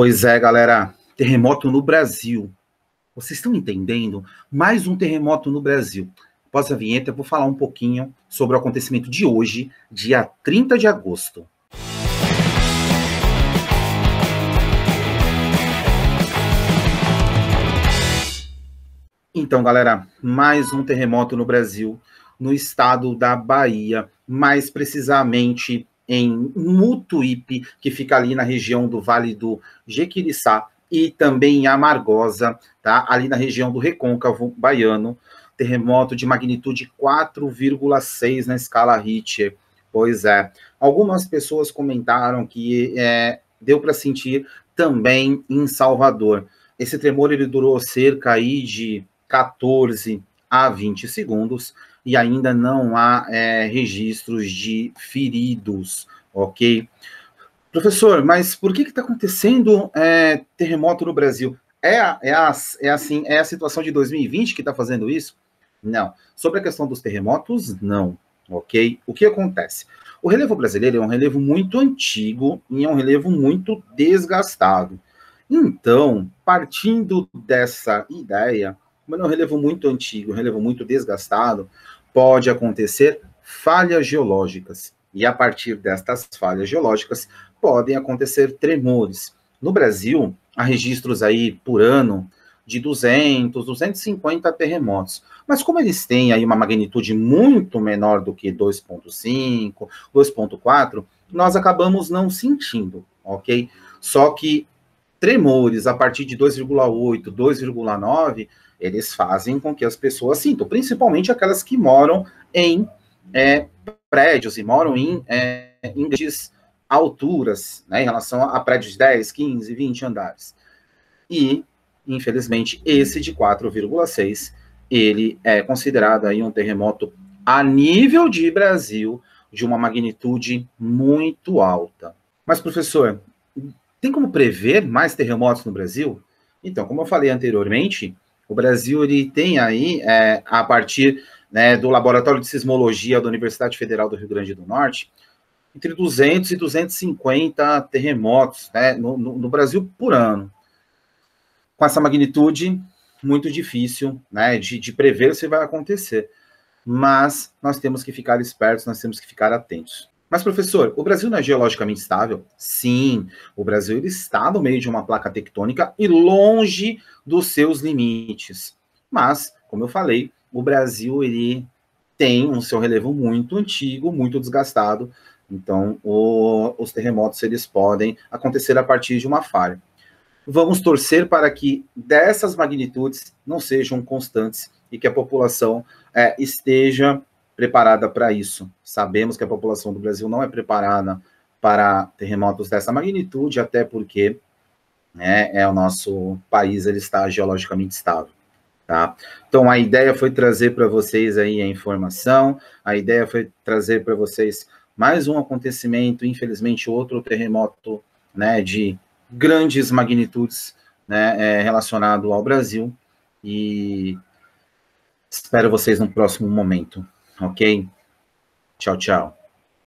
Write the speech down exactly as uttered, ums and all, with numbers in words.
Pois é, galera, terremoto no Brasil. Vocês estão entendendo? Mais um terremoto no Brasil. Após a vinheta, eu vou falar um pouquinho sobre o acontecimento de hoje, dia trinta de agosto. Então, galera, mais um terremoto no Brasil, no estado da Bahia, mais precisamente em Mutuípe, que fica ali na região do Vale do Jiquiriçá, e também em Amargosa, tá? Ali na região do Recôncavo Baiano, terremoto de magnitude quatro vírgula seis na escala Richter. Pois é, algumas pessoas comentaram que é, deu para sentir também em Salvador. Esse tremor ele durou cerca aí de quatorze a vinte segundos, e ainda não há é, registros de feridos, ok? Professor, mas por que que está acontecendo é, terremoto no Brasil? É, é, a, é, assim, é a situação de dois mil e vinte que está fazendo isso? Não. Sobre a questão dos terremotos, não, ok? O que acontece? O relevo brasileiro é um relevo muito antigo e é um relevo muito desgastado. Então, partindo dessa ideia, mas é um relevo muito antigo, um relevo muito desgastado, pode acontecer falhas geológicas. E a partir destas falhas geológicas, podem acontecer tremores. No Brasil, há registros aí por ano de duzentos, duzentos e cinquenta terremotos. Mas como eles têm aí uma magnitude muito menor do que dois ponto cinco, dois ponto quatro, nós acabamos não sentindo, ok? Só que tremores a partir de dois vírgula oito, dois vírgula nove, eles fazem com que as pessoas sintam, principalmente aquelas que moram em é, prédios e moram em, é, em grandes alturas, né, em relação a prédios de dez, quinze, vinte andares. E, infelizmente, esse de quatro vírgula seis, ele é considerado aí um terremoto a nível de Brasil, de uma magnitude muito alta. Mas, professor, tem como prever mais terremotos no Brasil? Então, como eu falei anteriormente, o Brasil ele tem aí, é, a partir né, do Laboratório de Sismologia da Universidade Federal do Rio Grande do Norte, entre duzentos e duzentos e cinquenta terremotos né, no, no, no Brasil por ano. Com essa magnitude, muito difícil né, de, de prever se vai acontecer. Mas nós temos que ficar espertos, nós temos que ficar atentos. Mas, professor, o Brasil não é geologicamente estável? Sim, o Brasil ele está no meio de uma placa tectônica e longe dos seus limites. Mas, como eu falei, o Brasil ele tem um seu relevo muito antigo, muito desgastado. Então, o, os terremotos eles podem acontecer a partir de uma falha. Vamos torcer para que dessas magnitudes não sejam constantes e que a população é, esteja preparada para isso. Sabemos que a população do Brasil não é preparada para terremotos dessa magnitude, até porque né, é o nosso país, ele está geologicamente estável. Tá? Então, a ideia foi trazer para vocês aí a informação, a ideia foi trazer para vocês mais um acontecimento, infelizmente, outro terremoto né, de grandes magnitudes né, é, relacionado ao Brasil, e espero vocês no próximo momento. Ok? Tchau, tchau.